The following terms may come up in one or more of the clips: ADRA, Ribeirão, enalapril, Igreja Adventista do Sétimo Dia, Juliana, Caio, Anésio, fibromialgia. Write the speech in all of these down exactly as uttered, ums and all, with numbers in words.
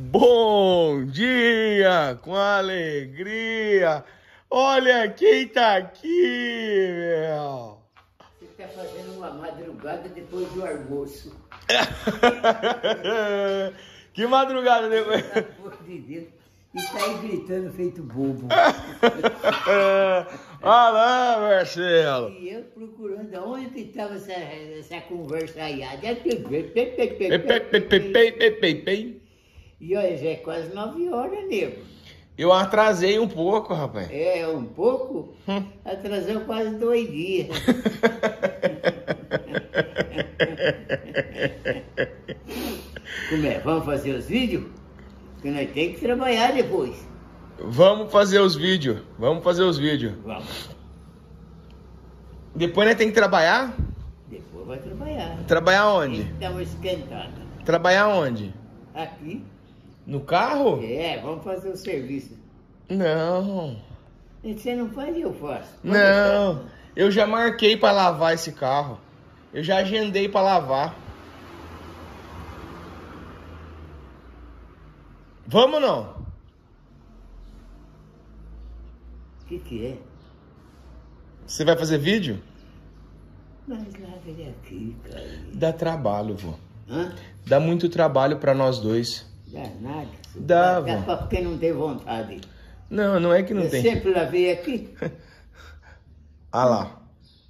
Bom dia, com alegria. Olha quem tá aqui, meu. Você tá fazendo uma madrugada depois do almoço. Que madrugada depois? Pelo amor de Deus. E tá aí gritando feito bobo. Olá, Marcelo. E eu procurando aonde que estava essa, essa conversa aí. E olha, já é quase nove horas, nego. Eu atrasei um pouco, rapaz. É, um pouco? Hum. Atrasou quase dois dias. Como é? Vamos fazer os vídeos? Porque nós temos que trabalhar depois. Vamos fazer os vídeos. Vamos fazer os vídeos. Vamos. Depois nós temos que trabalhar? Depois vai trabalhar. Trabalhar onde? Estamos esquentados. Trabalhar onde? Aqui. No carro? É, vamos fazer o serviço. Não. Você não faz e eu faço. Como não, eu, faço? Eu já marquei para lavar esse carro. Eu já agendei para lavar. Vamos ou não? O que que é? Você vai fazer vídeo? Mas lava ele aqui, cara. Dá trabalho, vô. Hã? Dá muito trabalho para nós dois. Dá nada. Dá, vô. Dá porque não tem vontade. Não, não é que não eu tem. Eu sempre lavei aqui. Ah lá.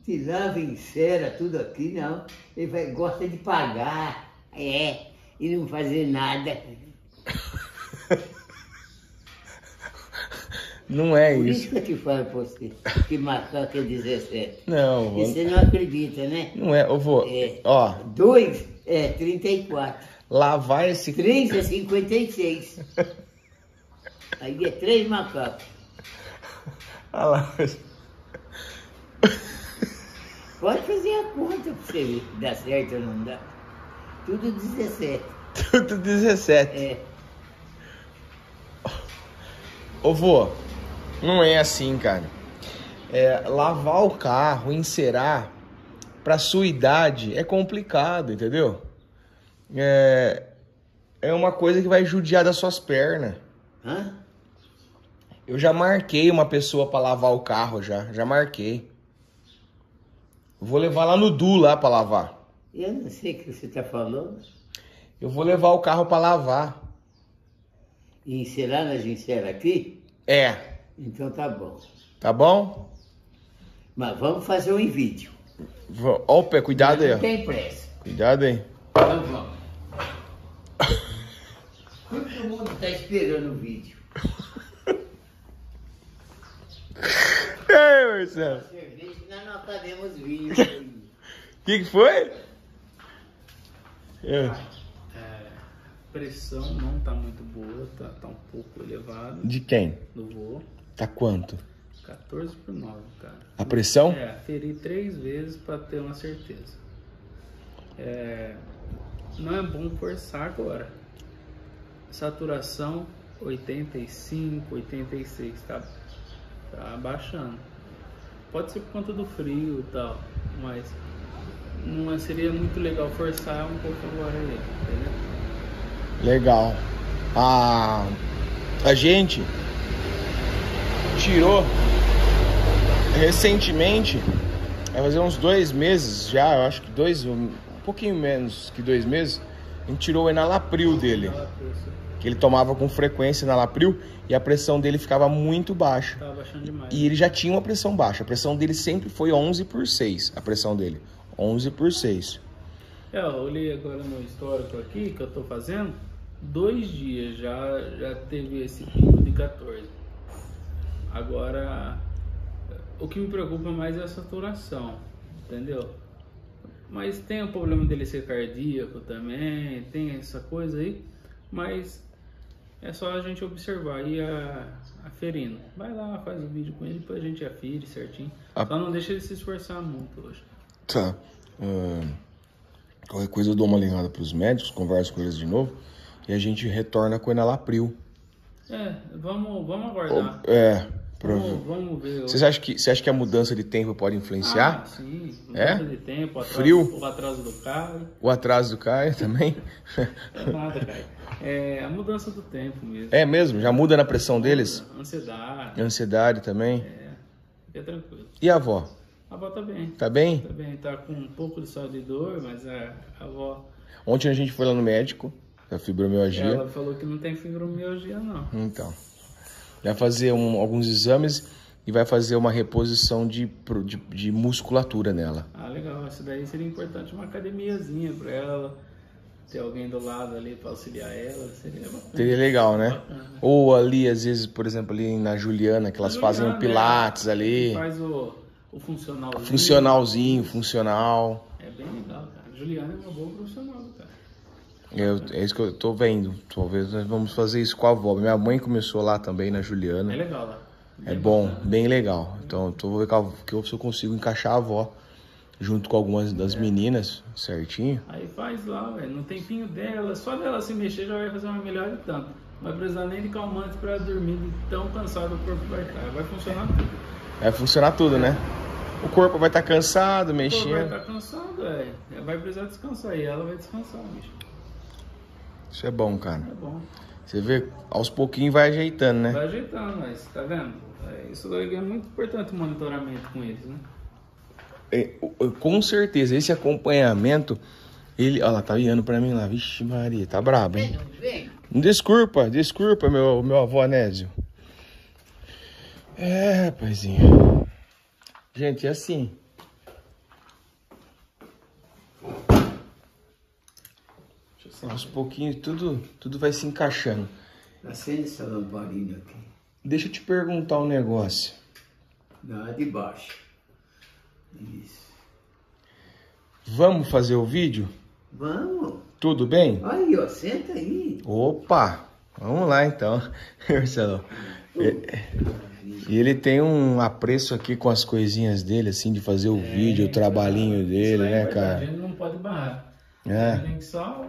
Se lava em cera, tudo aqui, não. Ele vai, gosta de pagar. É. E não fazer nada. Não é isso. Por isso que eu te falo pra você, que macaco é dezessete. Não, vô. E você não acredita, né? Não é, eu vou. É, ó. Dois é trinta e quatro. Lavar esse... Três é cinquenta e seis. Aí é três macacos. Olha lá. Pode fazer a conta pra você ver se dá certo ou não dá. Tudo dezessete. Tudo dezessete. É. Ô, vô, não é assim, cara. É, lavar o carro, encerar, pra sua idade é complicado, entendeu? É, é uma coisa que vai judiar das suas pernas. Hã? Eu já marquei uma pessoa pra lavar o carro, já. Já marquei. Vou levar lá no Du, lá, pra lavar. Eu não sei o que você tá falando. Eu vou levar o carro pra lavar. E encerar, nós enceramos aqui? É. Então tá bom. Tá bom? Mas vamos fazer um em vídeo. V Opa, cuidado aí. Não tem pressa. Cuidado aí. Então vamos. Todo mundo tá esperando o vídeo. Ei, Marcelo. Cerveja, nós não acabemos vinho. O que que foi? Eu... A pressão não tá muito boa, tá, tá um pouco elevada. De quem? Do vô. Tá quanto? quatorze por nove, cara. A pressão? É, feri três vezes pra ter uma certeza. É, não é bom forçar agora. Saturação oitenta e cinco, oitenta e seis, tá, tá baixando. Pode ser por conta do frio e tal, mas não seria muito legal forçar um pouco agora aí, entendeu? Legal. A, a gente tirou recentemente, vai fazer uns dois meses já, eu acho que dois, um pouquinho menos que dois meses, a gente tirou o enalapril dele, que ele tomava com frequência enalapril e a pressão dele ficava muito baixa. Tava baixando demais. E ele já tinha uma pressão baixa, a pressão dele sempre foi onze por seis, a pressão dele, onze por seis. É, eu olhei agora no histórico aqui que eu tô fazendo, dois dias já, já teve esse pico de quatorze. Agora, o que me preocupa mais é a saturação, entendeu? Mas tem o problema dele ser cardíaco também, tem essa coisa aí, mas é só a gente observar e a, aferindo. Vai lá, faz o vídeo com ele, depois a gente afere certinho. A... Só não deixa ele se esforçar muito hoje. Tá. Uh... Qualquer coisa eu dou uma ligada para os médicos, converso com eles de novo e a gente retorna com o enalapril. É, vamos, vamos aguardar. É, Provavelmente. Vocês acham que, você acha que a mudança de tempo pode influenciar? Ah, sim, mudança é? de tempo, atraso, frio, o atraso do Caio. O atraso do Caio também? É nada, Caio. É a mudança do tempo mesmo. É mesmo? Já muda na pressão deles? Ansiedade. Ansiedade também? É, fica tranquilo. E a avó? A avó tá bem. Tá bem? Tá bem, tá com um pouco de sal de dor, mas a, a avó... Ontem a gente foi lá no médico, da fibromialgia. Ela falou que não tem fibromialgia, não. Então... Vai fazer um, alguns exames e vai fazer uma reposição de, de, de musculatura nela. Ah, legal. Isso daí seria importante, uma academiazinha para ela, ter alguém do lado ali para auxiliar ela. Seria bacana. Seria legal, né? Bacana. Ou ali, às vezes, por exemplo, ali na Juliana, que elas Juliana, fazem um pilates né? ali. Faz o, o funcionalzinho. Funcionalzinho, funcional. É bem legal, cara. A Juliana é uma boa profissional, cara. Eu, é isso que eu tô vendo. Talvez nós vamos fazer isso com a avó. Minha mãe começou lá também, na Juliana. É legal lá. É bom, bem legal. Então, eu vou ver que eu, se eu consigo encaixar a avó junto com algumas das é. meninas, certinho. Aí faz lá, velho. No tempinho dela, só dela se mexer já vai fazer uma melhor de tanto. Não vai precisar nem de calmante pra dormir de tão cansado o corpo vai estar. Vai funcionar tudo. Vai funcionar tudo, né? O corpo vai estar cansado, mexendo. O corpo vai estar cansado, é. Vai precisar descansar e ela vai descansar, bicho. Isso é bom, cara. É bom. Você vê, aos pouquinhos vai ajeitando, né? Vai ajeitando, mas tá vendo? Isso daí é muito importante, o monitoramento com eles, né? É, com certeza, esse acompanhamento, ele... Olha lá, tá olhando pra mim lá. Vixe Maria, tá brabo, hein? Vem, vem. Desculpa, desculpa, meu, meu avô Anésio. É, rapazinho. Gente, é assim... Aos pouquinhos, tudo, tudo vai se encaixando. Acende essa lamparina aqui. Deixa eu te perguntar um negócio. Não, é de baixo. Isso. Vamos fazer o vídeo? Vamos. Tudo bem? Aí, ó, senta aí. Opa, vamos lá então, Marcelo. E ele tem um apreço aqui com as coisinhas dele, assim, de fazer o é, vídeo, o trabalhinho dele, né, cara? A gente não pode barrar. É. A gente só...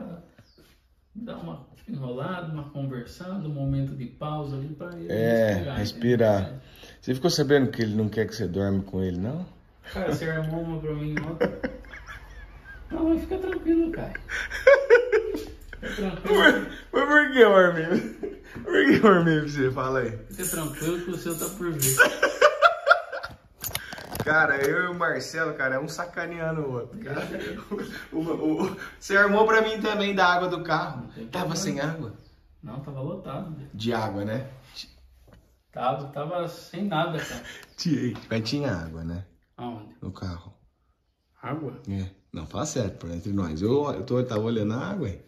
Dá uma enrolada, uma conversada, um momento de pausa ali pra ele é, respirar. respirar. Né? Você ficou sabendo que ele não quer que você dorme com ele, não? Cara, você armou uma pra mim ontem. Não, mas fica tranquilo, cara. Fica tranquilo. Mas, mas por que eu armei? Por que eu armei pra você? Fala aí. Fica tranquilo que o seu tá por vir. Cara, eu e o Marcelo, cara, é um sacaneando o outro, cara. O, o, o, você armou pra mim também da água do carro. Tava sem água? Não, tava lotado. De água, né? Tava, tava sem nada, cara. Mas tinha água, né? Aonde? No carro. Água? É. Não, fala certo, por entre nós. Eu, eu, tô, eu tava olhando a água, hein?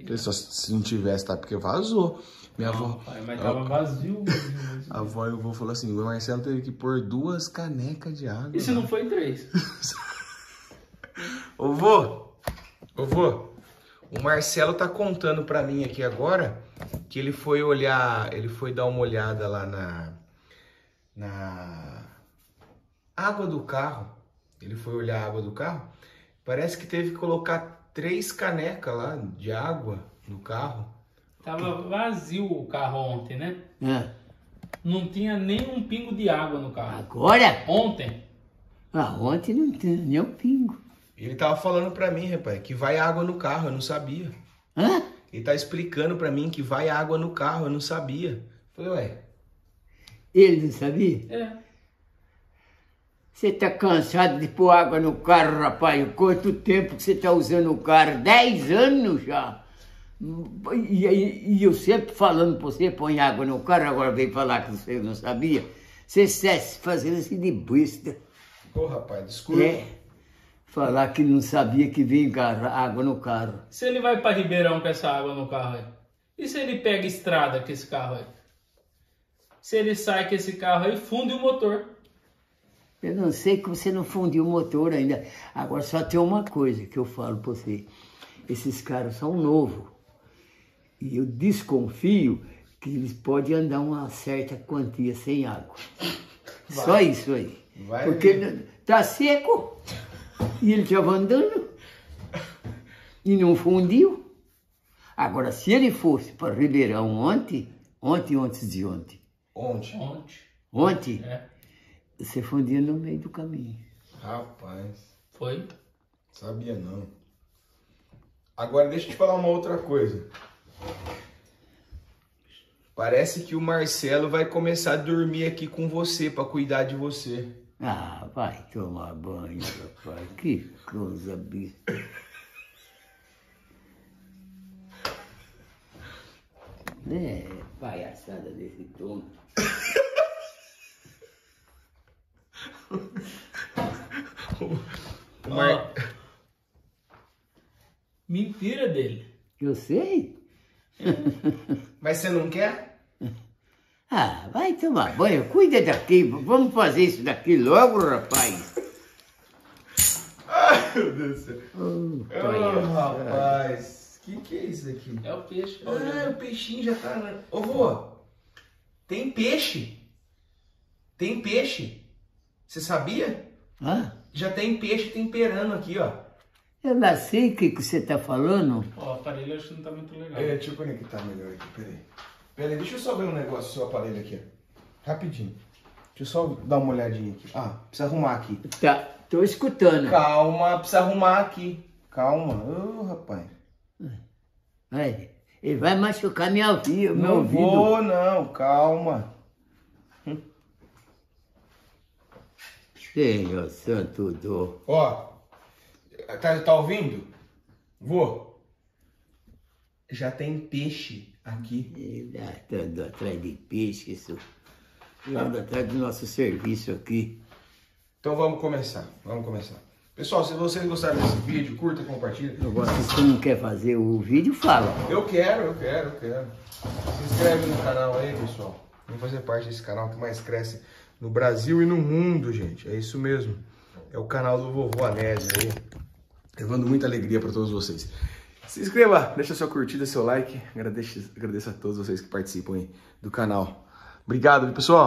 Eu só se não tivesse, tá? Porque vazou. Minha não, avó... Pai, mas tava vazio. vazio, vazio. A avó e o avô falou assim, o Marcelo teve que pôr duas canecas de água. E se não foi três? Ô, vô, ô, vô, o Marcelo tá contando pra mim aqui agora que ele foi olhar, ele foi dar uma olhada lá na... na água do carro. Ele foi olhar a água do carro. Parece que teve que colocar... Três canecas lá de água no carro. Tava vazio o carro ontem, né? É. Não tinha nem um pingo de água no carro. Agora? Ontem. Ah, ontem não tinha nem um pingo. Ele tava falando pra mim, rapaz, que vai água no carro, eu não sabia. Hã? Ele tá explicando pra mim que vai água no carro, eu não sabia. Falei, ué. Ele não sabia? É. Você tá cansado de pôr água no carro, rapaz? Quanto tempo que você tá usando o carro? Dez anos já. E, e, e eu sempre falando pra você, põe água no carro, agora vem falar que você não sabia. Você cesse fazendo assim de besta. Ô, rapaz, desculpa. É, falar que não sabia que vinha água no carro. Se ele vai pra Ribeirão com essa água no carro aí? E se ele pega estrada com esse carro aí? Se ele sai com esse carro aí, funde o motor. Eu não sei que você não fundiu o motor ainda. Agora só tem uma coisa que eu falo pra você. Esses caras são novos. E eu desconfio que eles podem andar uma certa quantia sem água. Vai. Só isso aí. Vai. Porque ele tá seco. E ele já vai andando. E não fundiu. Agora, se ele fosse para Ribeirão ontem, ontem, antes de ontem. Ontem. Ontem. Ontem? É. Você foi um dia no meio do caminho. Rapaz. Foi? Sabia não. Agora deixa eu te falar uma outra coisa. Parece que o Marcelo vai começar a dormir aqui com você, pra cuidar de você. Ah, vai tomar banho, rapaz. Que coisa, bicho. É, palhaçada desse tonto. Oh, Mar... Mentira dele. Eu sei. Mas você não quer? Ah, vai tomar banho, cuida daqui, vamos fazer isso daqui logo, rapaz. Ai, meu Deus do céu. Oh, oh, rapaz, o que, que é isso aqui? É o peixe. Ah, é o peixinho já tá... Na... Ô, vô, tem peixe. Tem peixe. Você sabia? Hã? Já tem peixe temperando aqui, ó. Eu não sei o que você tá falando. Ó, o aparelho acho que não tá muito legal. É, deixa eu conectar melhor aqui, peraí. Peraí, deixa eu só ver um negócio do seu aparelho aqui, ó. Rapidinho. Deixa eu só dar uma olhadinha aqui. Ah, precisa arrumar aqui. Tá, tô escutando. Calma, precisa arrumar aqui. Calma. Ô, oh, rapaz. Vai, ele vai machucar minha ouvido, meu não ouvido. Não vou, não. Calma. Senhor Santo Dô. Ó. Tá, tá ouvindo? Vô, já tem peixe aqui. Ah, tá andando atrás de peixe, isso. Eu ando atrás do nosso serviço aqui. Então vamos começar, vamos começar. Pessoal, se vocês gostaram desse vídeo, curta, compartilha. Agora, se você não quer fazer o vídeo, fala. Eu quero, eu quero, eu quero. Se inscreve no canal aí, pessoal. Vamos fazer parte desse canal que mais cresce no Brasil e no mundo, gente. É isso mesmo. É o canal do vovô Anésio aí. Levando muita alegria para todos vocês. Se inscreva, deixa sua curtida, seu like. Agradeço, agradeço a todos vocês que participam aí do canal. Obrigado, pessoal.